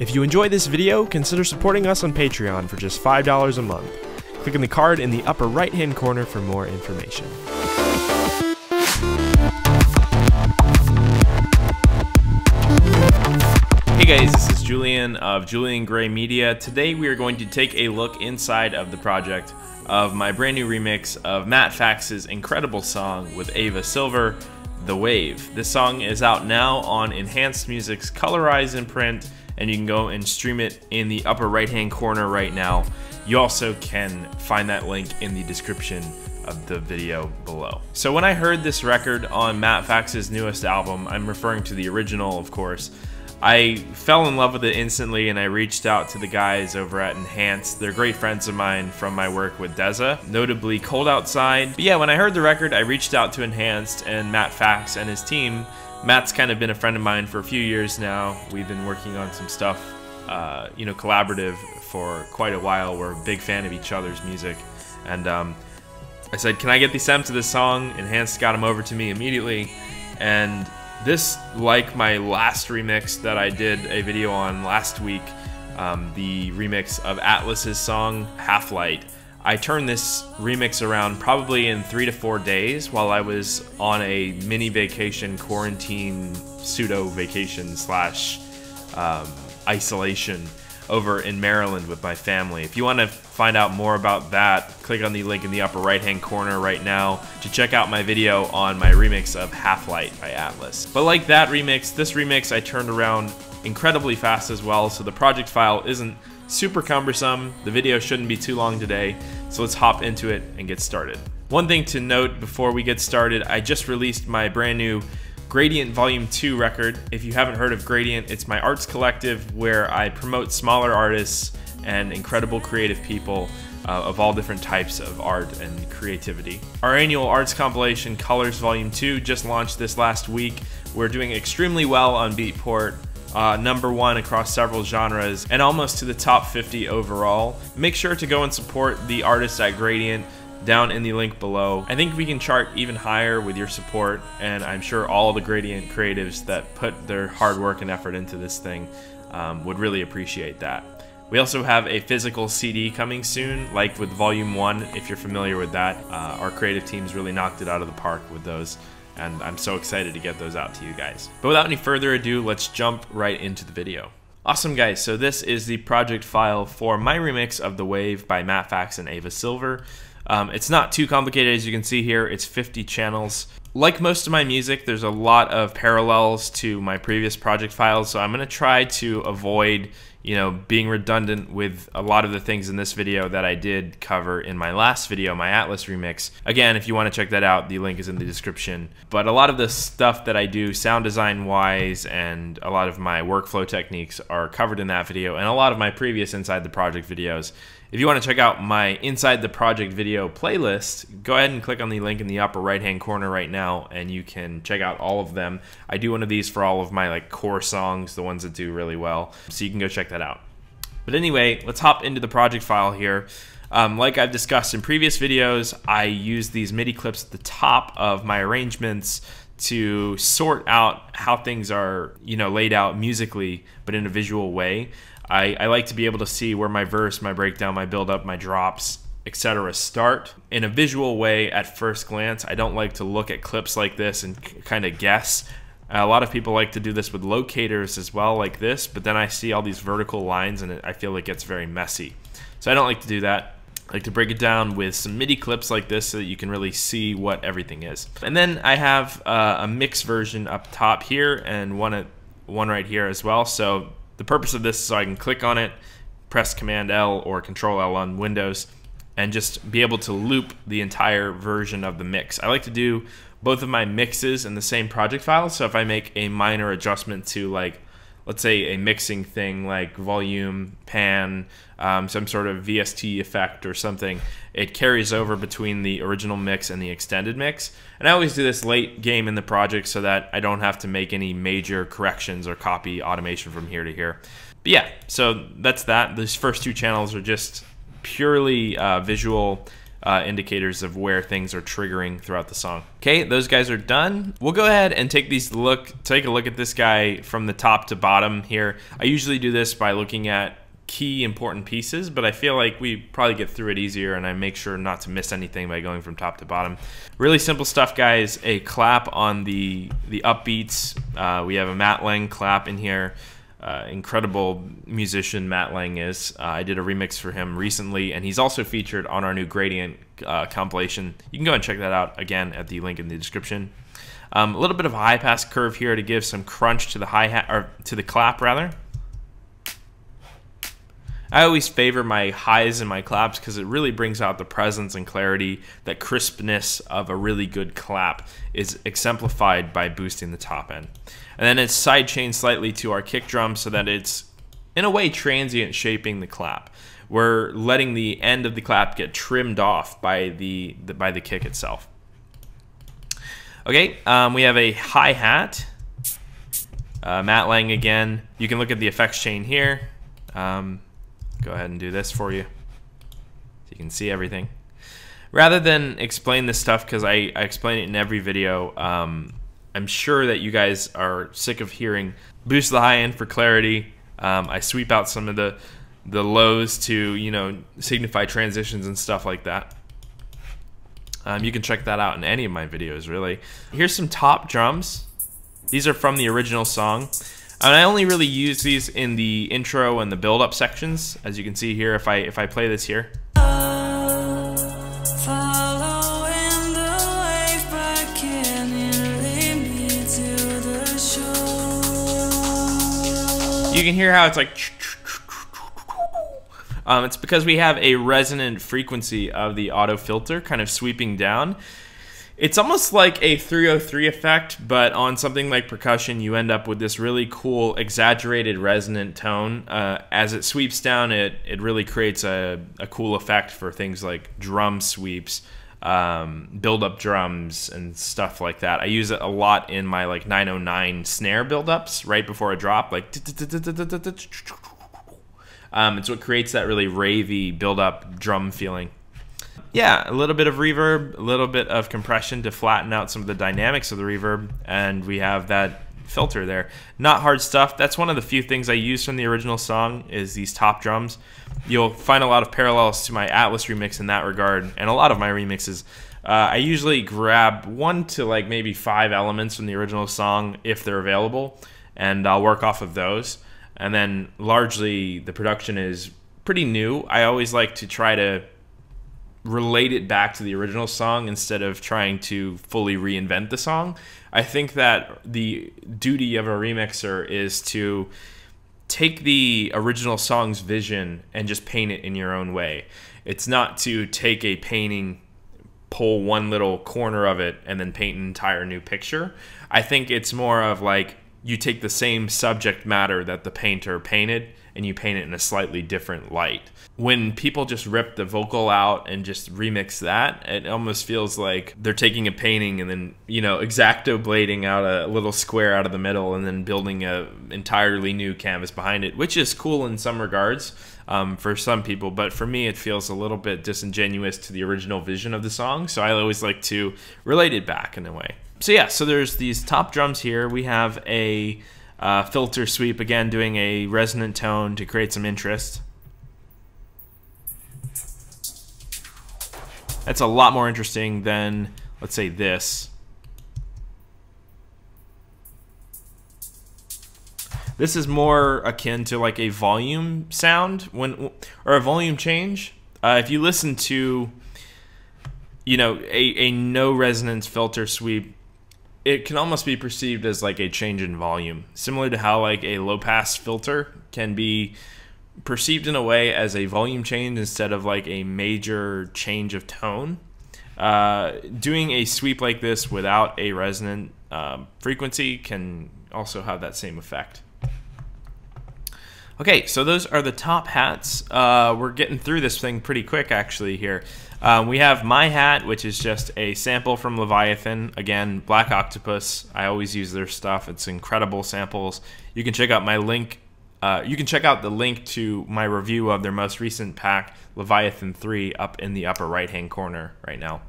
If you enjoy this video, consider supporting us on Patreon for just $5 a month. Click on the card in the upper right-hand corner for more information. Hey guys, this is Julian of Julian Gray Media. Today we are going to take a look inside of the project of my brand new remix of Matt Fax's incredible song with Ava Silver, The Wave. This song is out now on Enhanced Music's Colorize imprint, and you can go and stream it in the upper right-hand corner right now. You also can find that link in the description of the video below. So when I heard this record on Matt Fax's newest album, I'm referring to the original, of course, I fell in love with it instantly, and I reached out to the guys over at Enhanced. They're great friends of mine from my work with Deza, notably Cold Outside. But yeah, when I heard the record, I reached out to Enhanced and Matt Fax and his team. Matt's kind of been a friend of mine for a few years now. We've been working on some stuff, you know, collaborative for quite a while. We're a big fan of each other's music. And I said, can I get the stems to this song? Enhanced got them over to me immediately. And this, like my last remix that I did a video on last week, the remix of Atlas's song, Half Light, I turned this remix around probably in 3 to 4 days while I was on a mini vacation, quarantine, pseudo vacation slash isolation over in Maryland with my family. If you want to find out more about that, click on the link in the upper right-hand corner right now to check out my video on my remix of Half Light by Atlas. But like that remix, this remix I turned around incredibly fast as well, so the project file isn't super cumbersome. The video shouldn't be too long today, so let's hop into it and get started. One thing to note before we get started, I just released my brand new Gradient Volume 2 record. If you haven't heard of Gradient, it's my arts collective where I promote smaller artists and incredible creative people of all different types of art and creativity. Our annual arts compilation, Colors Volume 2, just launched this last week. We're doing extremely well on Beatport, #1 across several genres, and almost to the top 50 overall. Make sure to go and support the artists at Gradient down in the link below. I think we can chart even higher with your support, and I'm sure all the Gradient creatives that put their hard work and effort into this thing would really appreciate that. We also have a physical CD coming soon, like with Volume 1, if you're familiar with that. Our creative teams really knocked it out of the park with those, and I'm so excited to get those out to you guys. But without any further ado, let's jump right into the video. Awesome guys, so this is the project file for my remix of The Wave by Matt Fax and Ava Silver. It's not too complicated, as you can see here. It's 50 channels. Like most of my music, there's a lot of parallels to my previous project files, so I'm gonna try to avoid, you know, being redundant with a lot of the things in this video that I did cover in my last video, my Atlas remix. Again, if you want to check that out, the link is in the description. But a lot of the stuff that I do sound design wise and a lot of my workflow techniques are covered in that video, and a lot of my previous Inside the Project videos. If you want to check out my Inside the Project video playlist, go ahead and click on the link in the upper right-hand corner right now, and you can check out all of them. I do one of these for all of my like core songs, the ones that do really well, so you can go check that out. But anyway, let's hop into the project file here. Like I've discussed in previous videos, I use these MIDI clips at the top of my arrangements to sort out how things are, you know, laid out musically, but in a visual way. I like to be able to see where my verse, my breakdown, my build-up, my drops, etc. start in a visual way at first glance. I don't like to look at clips like this and kind of guess. A lot of people like to do this with locators as well, like this, but then I see all these vertical lines and I feel it gets very messy. So I don't like to do that. I like to break it down with some MIDI clips like this so that you can really see what everything is. And then I have a mix version up top here and one right here as well. So the purpose of this is so I can click on it, press Command L or Control L on Windows, and just be able to loop the entire version of the mix. I like to do both of my mixes in the same project file, so if I make a minor adjustment to, like, let's say a mixing thing like volume, pan, some sort of VST effect or something, it carries over between the original mix and the extended mix. And I always do this late game in the project so that I don't have to make any major corrections or copy automation from here to here. But yeah, so that's that. These first two channels are just purely visual indicators of where things are triggering throughout the song. Okay, those guys are done. We'll go ahead and take these take a look at this guy from the top to bottom here. I usually do this by looking at key important pieces, but I feel like we probably get through it easier, and I make sure not to miss anything by going from top to bottom. Really simple stuff, guys. A clap on the upbeats. We have a Matt Lang clap in here. Incredible musician Matt Lang is. I did a remix for him recently, and he's also featured on our new Gradient compilation. You can go and check that out again at the link in the description. A little bit of a high pass curve here to give some crunch to the hi-hat, or to the clap rather. I always favor my highs and my claps because it really brings out the presence and clarity. That crispness of a really good clap is exemplified by boosting the top end. And then it's sidechained slightly to our kick drum so that it's, in a way, transient shaping the clap. We're letting the end of the clap get trimmed off by the kick itself. Okay, we have a hi-hat. Matt Lang again. You can look at the effects chain here. Go ahead and do this for you so you can see everything. Rather than explain this stuff, because I explain it in every video, I'm sure that you guys are sick of hearing boost the high end for clarity. I sweep out some of the lows to, you know, signify transitions and stuff like that. You can check that out in any of my videos, really. Here's some top drums. These are from the original song. And I only really use these in the intro and the build-up sections, as you can see here. If I play this here, you can hear how it's like. It's because we have a resonant frequency of the auto filter kind of sweeping down. It's almost like a 303 effect, but on something like percussion, you end up with this really cool, exaggerated resonant tone. As it sweeps down, it really creates a cool effect for things like drum sweeps, build-up drums, and stuff like that. I use it a lot in my like 909 snare build-ups right before a drop. Like, it's what creates that really ravey build-up drum feeling. Yeah, a little bit of reverb, a little bit of compression to flatten out some of the dynamics of the reverb, and we have that filter there. Not hard stuff. That's one of the few things I use from the original song is these top drums. You'll find a lot of parallels to my Atlas remix in that regard, and a lot of my remixes. I usually grab 1 to maybe 5 elements from the original song if they're available, and I'll work off of those. And then largely the production is pretty new. I always like to try to relate it back to the original song instead of trying to fully reinvent the song. I think that the duty of a remixer is to take the original song's vision and just paint it in your own way. It's not to take a painting, pull one little corner of it, and then paint an entire new picture. I think it's more of like you take the same subject matter that the painter painted and you paint it in a slightly different light. When people just rip the vocal out and just remix that, it almost feels like they're taking a painting and then, you know, X-Acto blading out a little square out of the middle and then building an entirely new canvas behind it, which is cool in some regards for some people. But for me, it feels a little bit disingenuous to the original vision of the song. So I always like to relate it back in a way. So yeah, so there's these top drums here. We have a filter sweep, again doing a resonant tone to create some interest. That's a lot more interesting than, let's say, this. This is more akin to like a volume sound or a volume change. If you listen to, you know, a no resonance filter sweep, it can almost be perceived as like a change in volume, similar to how like a low pass filter can be perceived in a way as a volume change instead of like a major change of tone. Doing a sweep like this without a resonant frequency can also have that same effect. Okay, so those are the top hats. We're getting through this thing pretty quick actually here. We have my hat, which is just a sample from Leviathan. Again, Black Octopus. I always use their stuff. It's incredible samples. You can check out my link You can check out the link to my review of their most recent pack, Leviathan 3, up in the upper right-hand corner right now.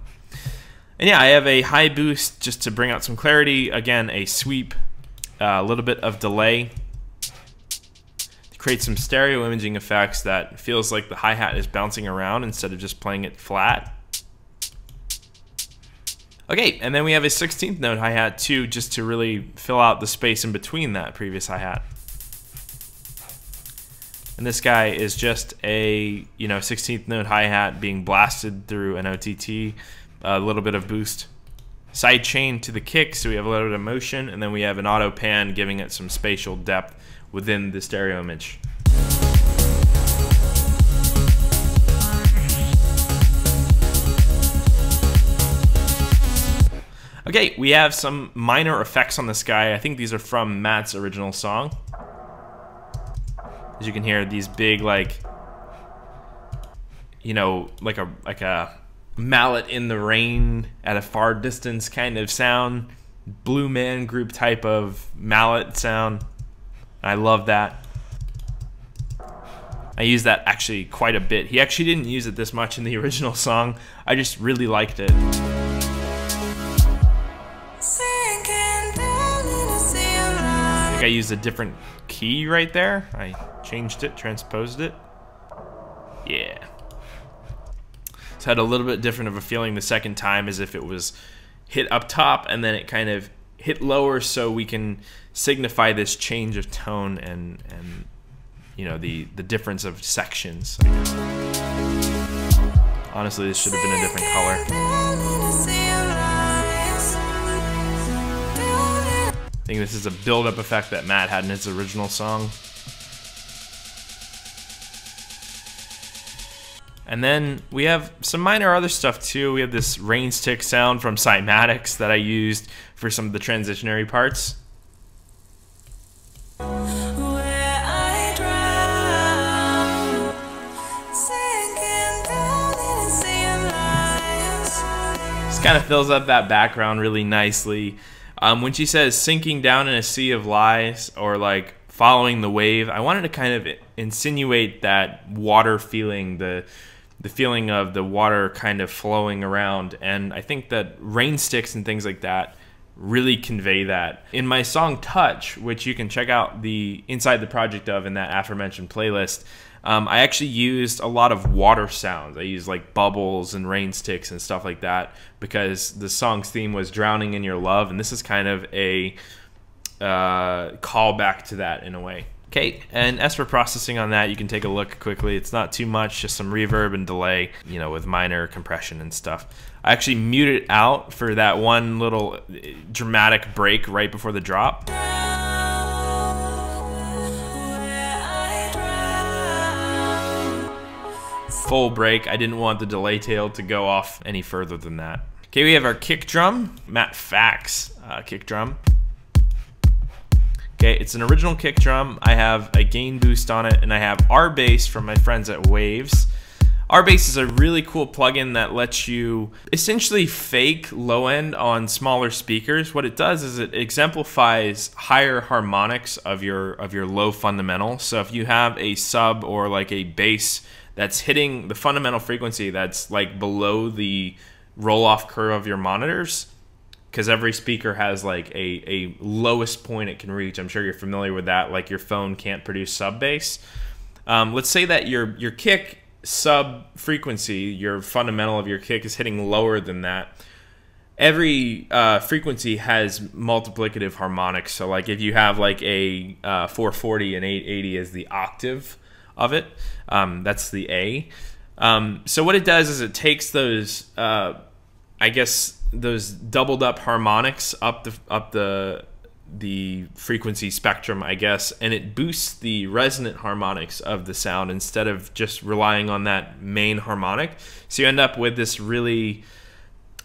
And yeah, I have a high boost just to bring out some clarity. Again, a sweep, a little bit of delay to create some stereo imaging effects that feels like the hi-hat is bouncing around instead of just playing it flat. Okay, and then we have a 16th note hi-hat too, just to really fill out the space in between that previous hi-hat. And this guy is just a 16th note hi-hat being blasted through an OTT, a little bit of boost. Side chain to the kick, so we have a little bit of motion, and then we have an auto pan giving it some spatial depth within the stereo image. Okay, we have some minor effects on this guy. I think these are from Matt's original song. As you can hear, these big, like, like a mallet in the rain at a far distance kind of sound, Blue Man Group type of mallet sound. I love that. I use that actually quite a bit. He actually didn't use it this much in the original song. I just really liked it. I used a different key right there. I changed it, transposed it. Yeah. So I had a little bit different of a feeling the second time, as if it was hit up top and then it kind of hit lower, so we can signify this change of tone and the difference of sections. Honestly, this should have been a different color. I think this is a build-up effect that Matt had in his original song. And then we have some minor other stuff too. We have this rain stick sound from Cymatics that I used for some of the transitionary parts. This kind of fills up that background really nicely. When she says sinking down in a sea of lies, or like following the wave, I wanted to kind of insinuate that water feeling, the feeling of the water kind of flowing around. And I think that rain sticks and things like that really convey that. In my song Touch, which you can check out the inside the project of in that aforementioned playlist, I actually used a lot of water sounds. I used like bubbles and rain sticks and stuff like that, because the song's theme was drowning in your love, and this is kind of a callback to that in a way. Okay, and as for processing on that, you can take a look quickly. It's not too much, just some reverb and delay, with minor compression and stuff. I actually muted it out for that one little dramatic break right before the drop. Full break. I didn't want the delay tail to go off any further than that. Okay, we have our kick drum, Matt Fax kick drum. Okay, it's an original kick drum. I have a gain boost on it, and I have R-Bass from my friends at Waves. R-Bass is a really cool plugin that lets you essentially fake low end on smaller speakers. What it does is it exemplifies higher harmonics of your low fundamental. So if you have a sub or like a bass that's hitting the fundamental frequency that's like below the roll-off curve of your monitors, because every speaker has like a lowest point it can reach. I'm sure you're familiar with that, like your phone can't produce sub-bass. Let's say that your kick sub-frequency, your fundamental of your kick is hitting lower than that. Every frequency has multiplicative harmonics. So like if you have like a 440 and 880 as the octave of it, that's the A. So what it does is it takes those, I guess, those doubled up harmonics up the frequency spectrum, I guess, and it boosts the resonant harmonics of the sound instead of just relying on that main harmonic. So you end up with this really,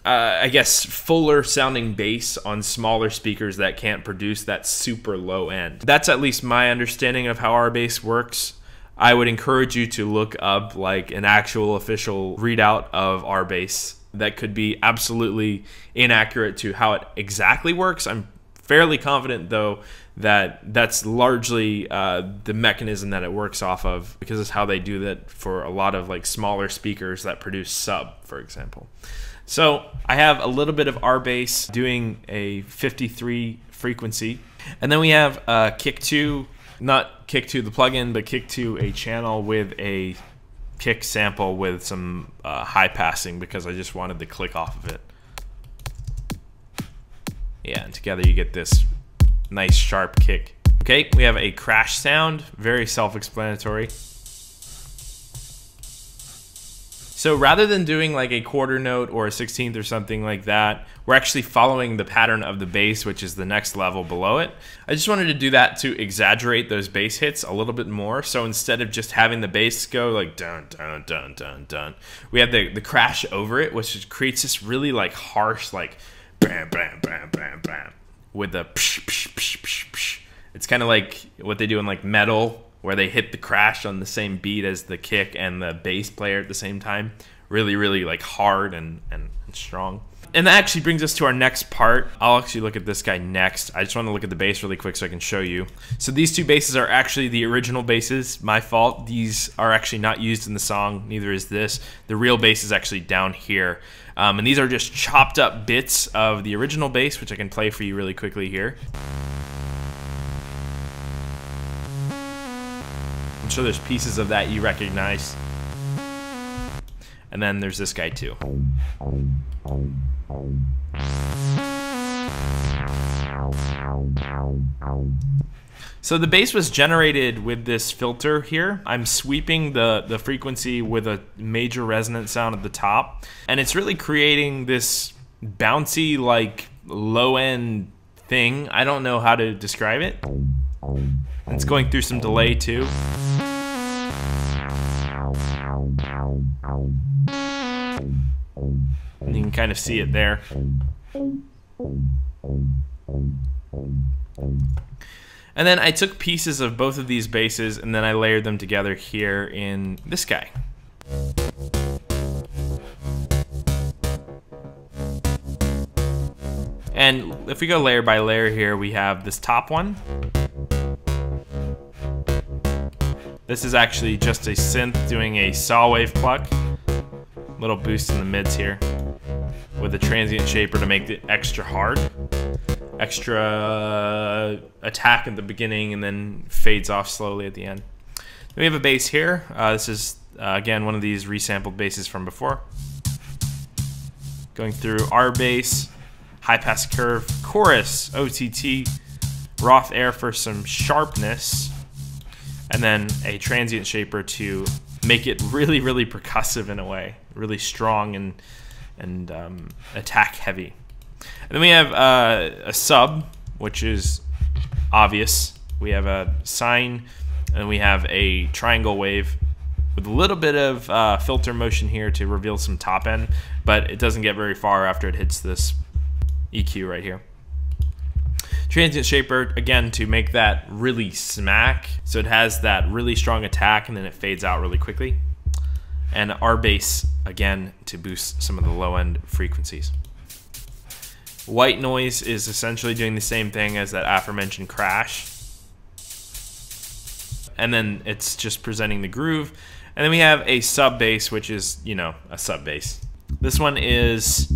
I guess, fuller sounding bass on smaller speakers that can't produce that super low end. That's at least my understanding of how our bass works. I would encourage you to look up like an actual official readout of R-Bass. That could be absolutely inaccurate to how it exactly works. I'm fairly confident though that's largely the mechanism that it works off of, because it's how they do that for a lot of like smaller speakers that produce sub, for example. So I have a little bit of R-Bass doing a 53 frequency, and then we have kick to, not kick to the plugin, but kick to a channel with a kick sample with some high passing, because I just wanted to click off of it. Yeah, and together you get this nice sharp kick. Okay, we have a crash sound, very self-explanatory. So rather than doing like a quarter note or a 16th or something like that, we're actually following the pattern of the bass, which is the next level below it. I just wanted to do that to exaggerate those bass hits a little bit more. So instead of just having the bass go like dun dun dun dun dun, we have the crash over it, which just creates this really like harsh like bam bam bam bam bam with the psh psh psh psh psh. It's kind of like what they do in like metal, where they hit the crash on the same beat as the kick and the bass player at the same time. Really, really like hard and strong. And that actually brings us to our next part. I'll actually look at this guy next. I just want to look at the bass really quick so I can show you. So these two basses are actually the original basses, my fault. These are actually not used in the song, neither is this. The real bass is actually down here. And these are just chopped up bits of the original bass, which I can play for you really quickly here. I'm sure there's pieces of that you recognize. And then there's this guy too. So the bass was generated with this filter here. I'm sweeping the frequency with a major resonant sound at the top, and it's really creating this bouncy like low-end thing. I don't know how to describe it. It's going through some delay too. And you can kind of see it there. And then I took pieces of both of these basses and then I layered them together here in this guy. And if we go layer by layer here, we have this top one. This is actually just a synth doing a saw wave pluck. Little boost in the mids here with a transient shaper to make it extra hard. Extra attack at the beginning and then fades off slowly at the end. Then we have a bass here. This is, again, one of these resampled basses from before. Going through R-Bass, high pass curve, chorus, OTT, Roth air for some sharpness, and then a transient shaper to make it really, really percussive in a way, really strong and attack heavy. And then we have a sub, which is obvious. We have a sine, and we have a triangle wave with a little bit of filter motion here to reveal some top end, but it doesn't get very far after it hits this EQ right here. Transient shaper, again, to make that really smack, so it has that really strong attack and then it fades out really quickly. And R-Bass, again, to boost some of the low-end frequencies. White noise is essentially doing the same thing as that aforementioned crash. And then it's just presenting the groove. And then we have a sub-bass, which is, you know, a sub-bass. This one is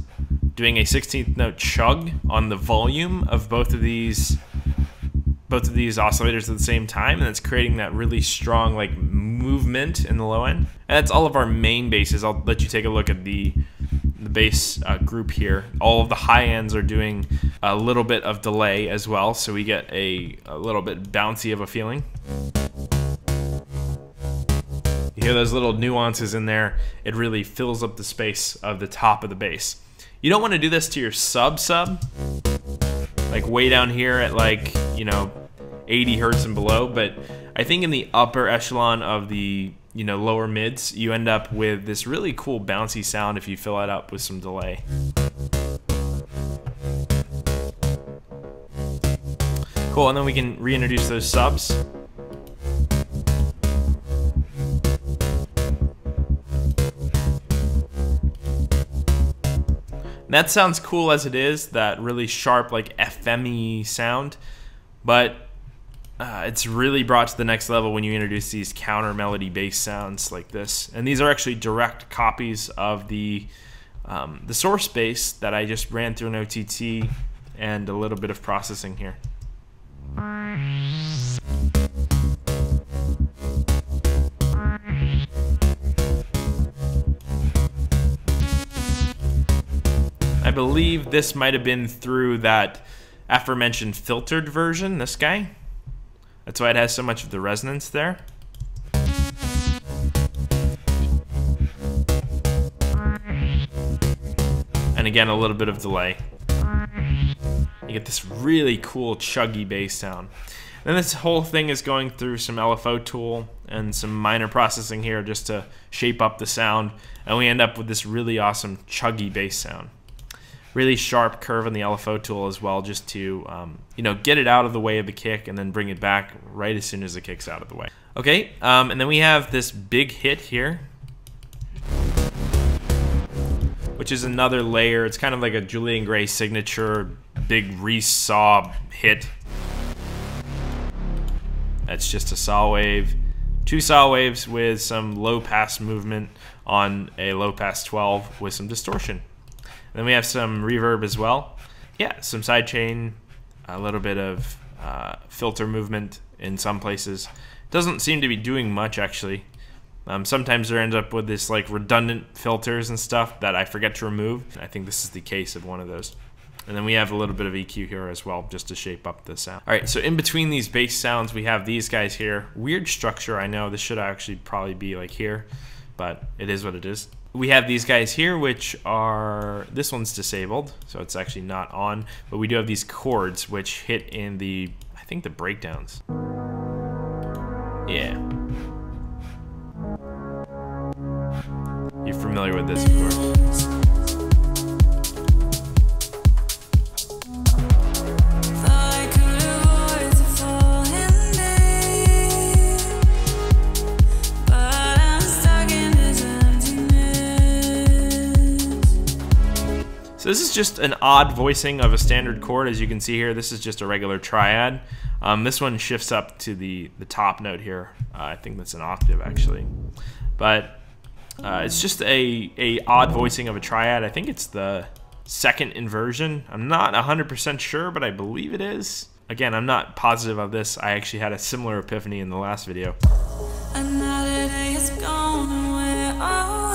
doing a 16th note chug on the volume of both of these oscillators at the same time, and it's creating that really strong like movement in the low end. And that's all of our main basses. I'll let you take a look at the bass group here. All of the high ends are doing a little bit of delay as well, so we get a little bit bouncy of a feeling. You hear those little nuances in there. It really fills up the space of the top of the bass. You don't want to do this to your sub, like way down here at like, you know, 80 hertz and below, but I think in the upper echelon of the, you know, lower mids, you end up with this really cool bouncy sound if you fill it up with some delay. Cool, and then we can reintroduce those subs. That sounds cool as it is, that really sharp like FM-y sound, but It's really brought to the next level when you introduce these counter melody bass sounds like this. And these are actually direct copies of the source bass that I just ran through an OTT and a little bit of processing here. I believe this might have been through that aforementioned filtered version, this guy. That's why it has so much of the resonance there. And again, a little bit of delay. You get this really cool chuggy bass sound. Then this whole thing is going through some LFO tool and some minor processing here just to shape up the sound. And we end up with this really awesome chuggy bass sound. Really sharp curve on the LFO tool as well, just to you know, get it out of the way of the kick and then bring it back right as soon as the kick's out of the way. Okay, and then we have this big hit here, which is another layer. It's kind of like a Julian Gray signature big re-saw hit. That's just a saw wave, 2 saw waves with some low pass movement on a low pass 12 with some distortion. Then we have some reverb as well. Yeah, some sidechain, a little bit of filter movement in some places. Doesn't seem to be doing much actually. Sometimes there ends up with this like redundant filters and stuff that I forget to remove. I think this is the case of one of those. And then we have a little bit of EQ here as well, just to shape up the sound. All right, so in between these bass sounds, we have these guys here. Weird structure, I know. This should actually probably be like here, but it is what it is. We have these guys here, which are, this one's disabled, so it's actually not on, but we do have these chords which hit in the, I think the breakdowns. Yeah. You're familiar with this, of course. This is just an odd voicing of a standard chord. As you can see here, this is just a regular triad. This one shifts up to the top note here. I think that's an octave actually. But it's just a odd voicing of a triad. I think it's the second inversion. I'm not 100% sure, but I believe it is. Again, I'm not positive of this. I actually had a similar epiphany in the last video. Another day is gone and we're away.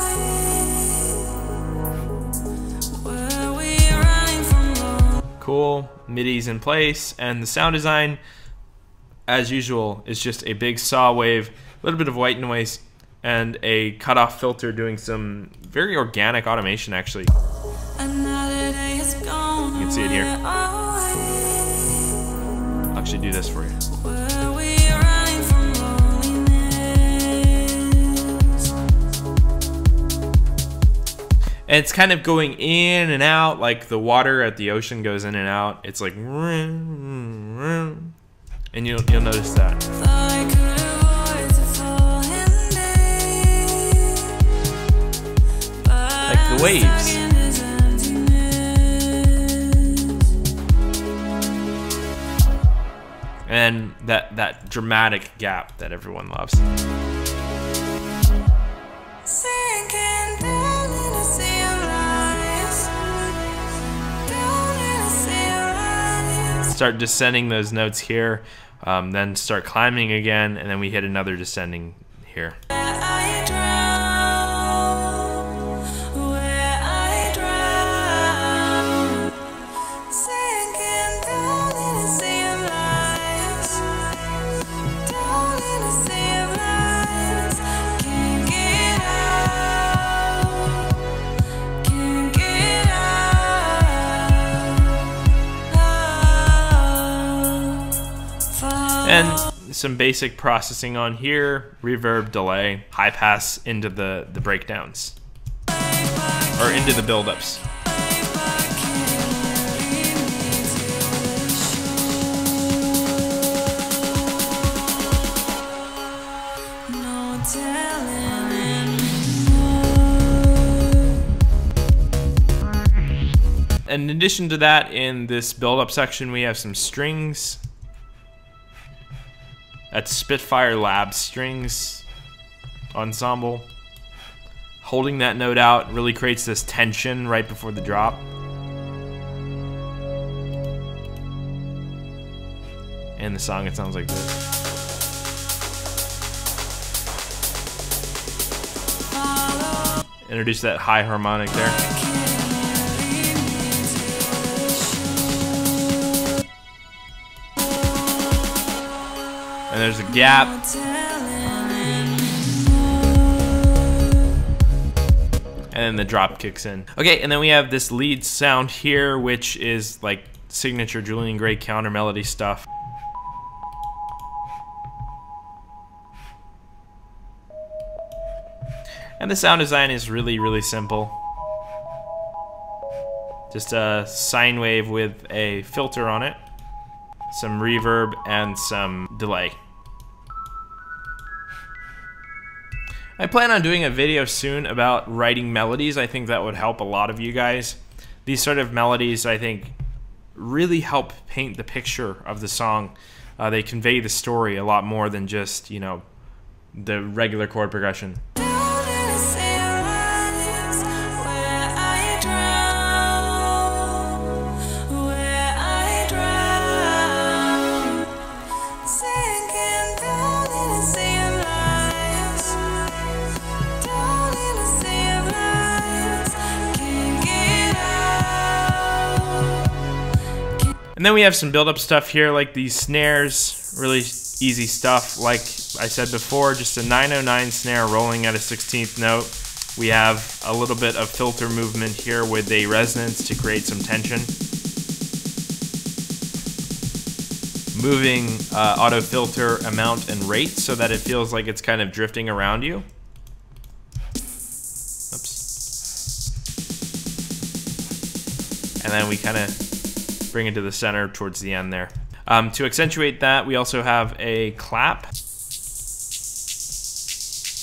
Cool, MIDI's in place, and the sound design, as usual, is just a big saw wave, a little bit of white noise, and a cutoff filter doing some very organic automation, actually. Another day is gone, you can see it here. I'll actually do this for you. And it's kind of going in and out, like the water at the ocean goes in and out. It's like, and you'll notice that. Like the waves. And that dramatic gap that everyone loves. Start descending those notes here, then start climbing again, and then we hit another descending here. And some basic processing on here, reverb, delay, high pass into the breakdowns, or into the buildups. In addition to that, in this buildup section, we have some strings. That's Spitfire Lab Strings Ensemble. Holding that note out really creates this tension right before the drop. And the song, it sounds like this. Introduce that high harmonic there. And there's a gap. And then the drop kicks in. Okay, and then we have this lead sound here, which is like signature Julian Gray counter melody stuff. And the sound design is really, really simple. Just a sine wave with a filter on it, some reverb, and some delay. I plan on doing a video soon about writing melodies. I think that would help a lot of you guys. These sort of melodies, I think, really help paint the picture of the song. They convey the story a lot more than just, you know, the regular chord progression. And then we have some build-up stuff here, like these snares, really easy stuff. Like I said before, just a 909 snare rolling at a 16th note. We have a little bit of filter movement here with a resonance to create some tension. Moving auto filter amount and rate so that it feels like it's kind of drifting around you. Oops. And then we kind of bring it to the center towards the end there. To accentuate that, we also have a clap,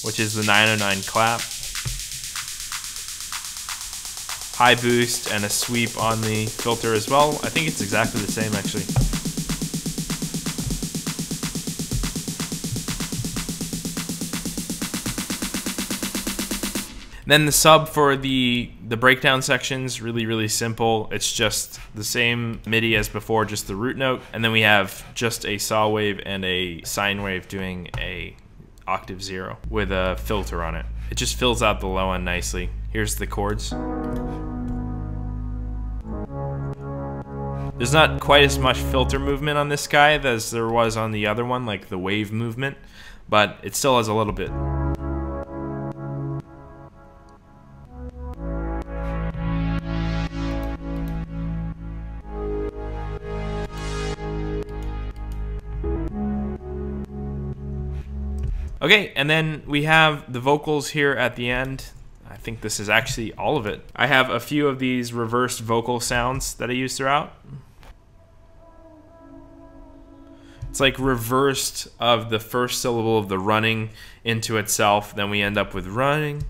which is the 909 clap. High boost and a sweep on the filter as well. I think it's exactly the same actually. Then the sub for the breakdown sections, really, really simple. It's just the same MIDI as before, just the root note. And then we have just a saw wave and a sine wave doing a octave zero with a filter on it. It just fills out the low end nicely. Here's the chords. There's not quite as much filter movement on this guy as there was on the other one, like the wave movement, but it still has a little bit. Okay, and then we have the vocals here at the end. I think this is actually all of it. I have a few of these reversed vocal sounds that I use throughout. It's like reversed of the first syllable of the running into itself. Then we end up with running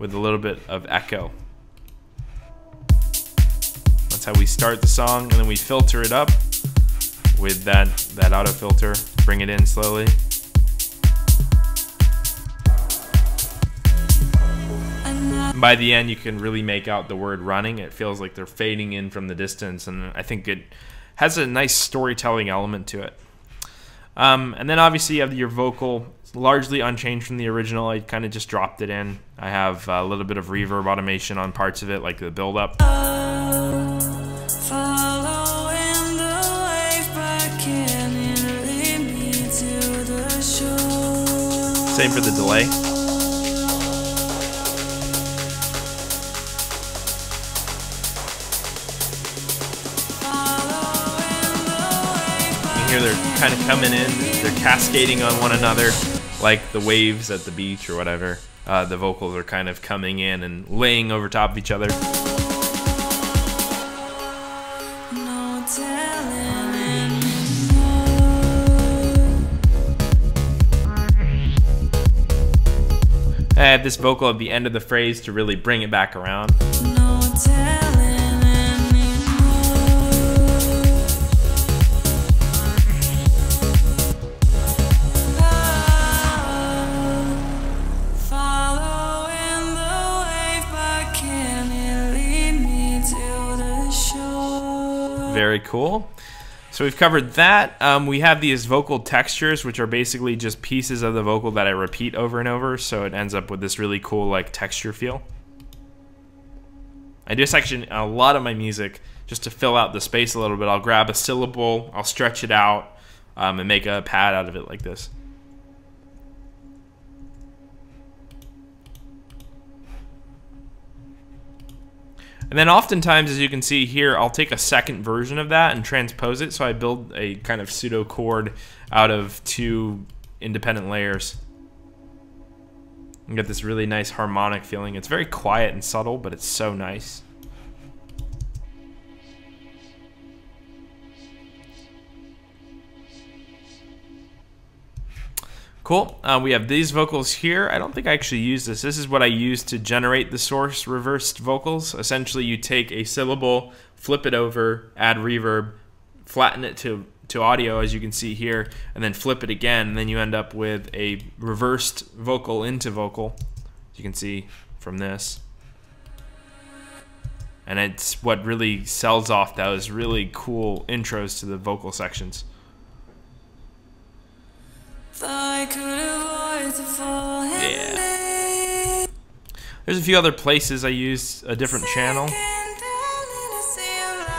with a little bit of echo. That's how we start the song, and then we filter it up with that auto filter. Bring it in slowly. By the end, you can really make out the word running. It feels like they're fading in from the distance, and I think it has a nice storytelling element to it. And then obviously you have your vocal, largely unchanged from the original. I kind of just dropped it in. I have a little bit of reverb automation on parts of it, like the build-up. Same for the delay. You hear they're kind of coming in, they're cascading on one another, like the waves at the beach or whatever. The vocals are kind of coming in and laying over top of each other. I have this vocal at the end of the phrase to really bring it back around. No telling anymore. Very cool. So we've covered that. We have these vocal textures, which are basically just pieces of the vocal that I repeat over and over, so it ends up with this really cool like texture feel. I do section a lot of my music just to fill out the space a little bit. I'll grab a syllable, I'll stretch it out, and make a pad out of it like this. And then oftentimes, as you can see here, I'll take a second version of that and transpose it, so I build a kind of pseudo chord out of two independent layers. You get this really nice harmonic feeling. It's very quiet and subtle, but it's so nice. Cool. We have these vocals here. I don't think I actually use this. This is what I use to generate the source reversed vocals. Essentially, you take a syllable, flip it over, add reverb, flatten it to audio, as you can see here, and then flip it again, and then you end up with a reversed vocal into vocal, as you can see from this. And it's what really sells off those really cool intros to the vocal sections. Yeah. There's a few other places I use a different channel.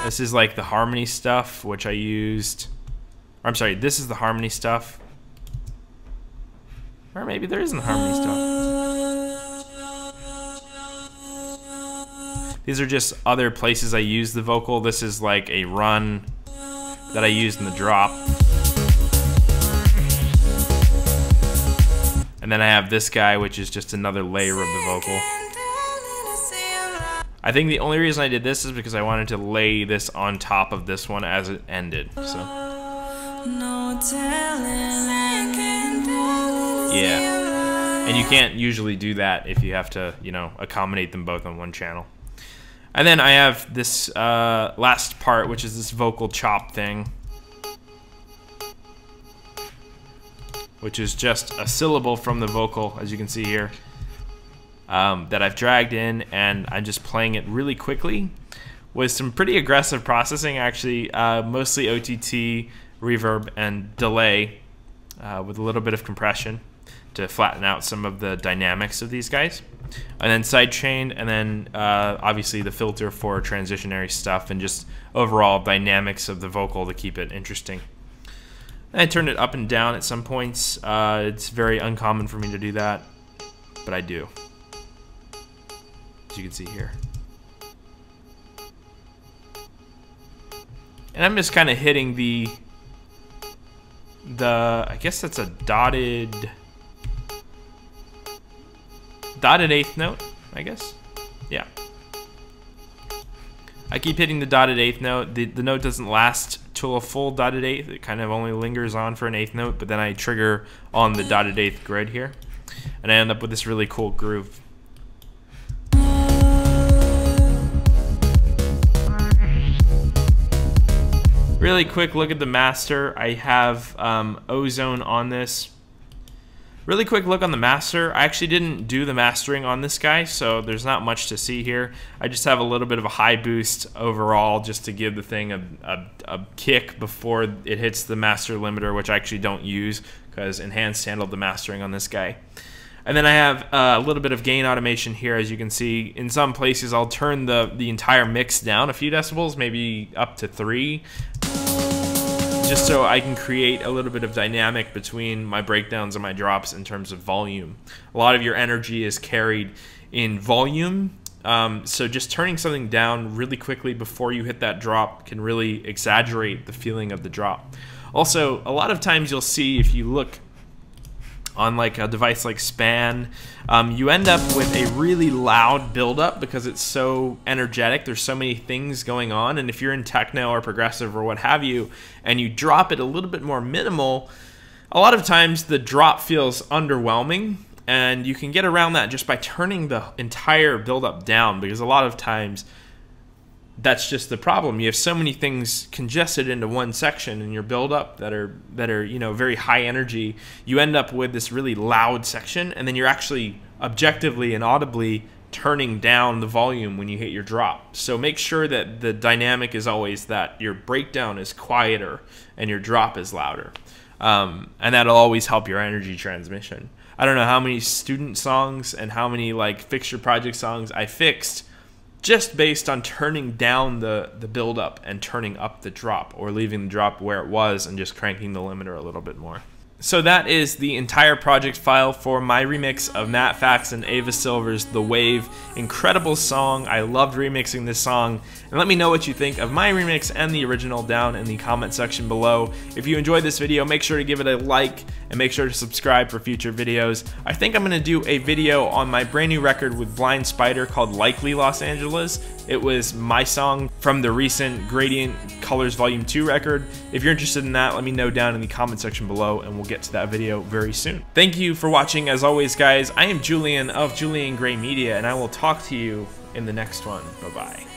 This is like the harmony stuff, which I used. I'm sorry, this is the harmony stuff. Or maybe there isn't harmony stuff. These are just other places I use the vocal. This is like a run that I used in the drop. And then I have this guy, which is just another layer of the vocal. I think the only reason I did this is because I wanted to lay this on top of this one as it ended. So, yeah, and you can't usually do that if you have to, you know, accommodate them both on one channel. And then I have this last part, which is this vocal chop thing, which is just a syllable from the vocal, as you can see here, that I've dragged in, and I'm just playing it really quickly with some pretty aggressive processing, actually, mostly OTT, reverb, and delay, with a little bit of compression to flatten out some of the dynamics of these guys. And then sidechain, and then obviously the filter for transitionary stuff and just overall dynamics of the vocal to keep it interesting. I turned it up and down at some points. It's very uncommon for me to do that, but I do, as you can see here. And I'm just kind of hitting the I guess that's a dotted eighth note, I guess. Yeah. I keep hitting the dotted eighth note. The note doesn't last till a full dotted eighth. It kind of only lingers on for an eighth note, but then I trigger on the dotted eighth grid here, and I end up with this really cool groove. Really quick look at the master. I have Ozone on this. Really quick look on the master. I actually didn't do the mastering on this guy, so there's not much to see here. I just have a little bit of a high boost overall just to give the thing a kick before it hits the master limiter, which I actually don't use because Enhanced handled the mastering on this guy. And then I have a little bit of gain automation here, as you can see. In some places, I'll turn the entire mix down a few decibels, maybe up to 3. Just so I can create a little bit of dynamic between my breakdowns and my drops in terms of volume. A lot of your energy is carried in volume, so just turning something down really quickly before you hit that drop can really exaggerate the feeling of the drop. Also, a lot of times you'll see, if you look on like a device like Span, you end up with a really loud buildup because it's so energetic. There's so many things going on, and if you're in techno or progressive or what have you, and you drop it a little bit more minimal, a lot of times the drop feels underwhelming, and you can get around that just by turning the entire buildup down, because a lot of times that's just the problem. You have so many things congested into one section in your build-up that are, you know, very high energy. You end up with this really loud section, and then you're actually objectively and audibly turning down the volume when you hit your drop. So make sure that the dynamic is always that your breakdown is quieter and your drop is louder. And that'll always help your energy transmission. I don't know how many student songs and how many like fix your project songs I fixed just based on turning down the build up and turning up the drop, or leaving the drop where it was and just cranking the limiter a little bit more. So that is the entire project file for my remix of Matt Fax and Ava Silver's The Wave. Incredible song. I loved remixing this song. And let me know what you think of my remix and the original down in the comment section below. If you enjoyed this video, make sure to give it a like and make sure to subscribe for future videos. I think I'm gonna do a video on my brand new record with Blind Spider called Likely Los Angeles. It was my song from the recent Gradient Colors Volume 2 record. If you're interested in that, let me know down in the comment section below and we'll get to that video very soon. Thank you for watching. As always, guys, I am Julian of Julian Gray Media, and I will talk to you in the next one. Bye-bye.